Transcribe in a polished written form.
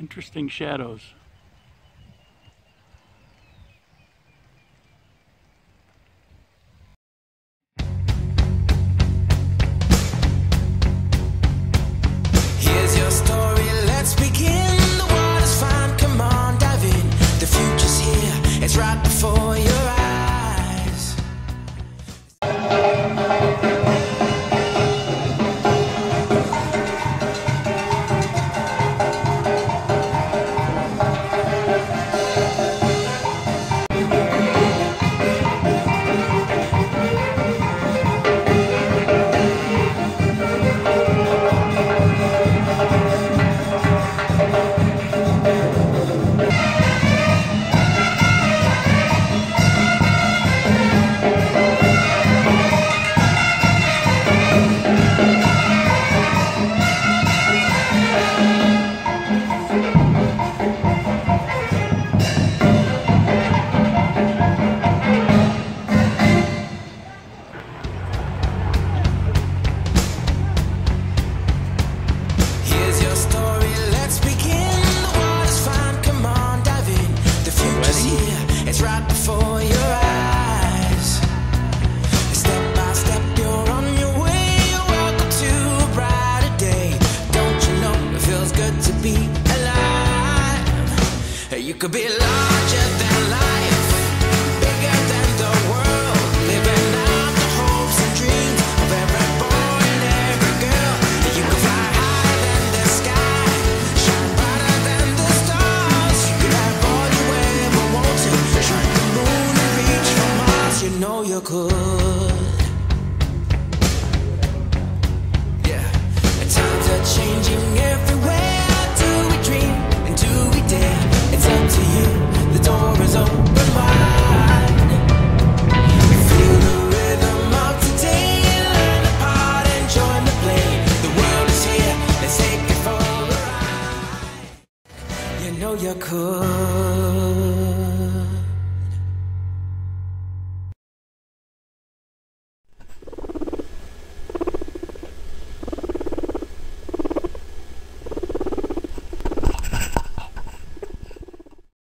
interesting shadows. You could be larger than life, bigger than the world, living out the hopes and dreams of every boy and every girl. You could fly higher than the sky, shine brighter than the stars. You could have all you ever wanted, shine the moon and reach for Mars. You know you could. Yeah, and times are changing everywhere. Do we dream and do we dare? It's up to you, the door is open wide. Feel the rhythm of today, learn the part and join the play. The world is here, let's take it for a ride. You know you could.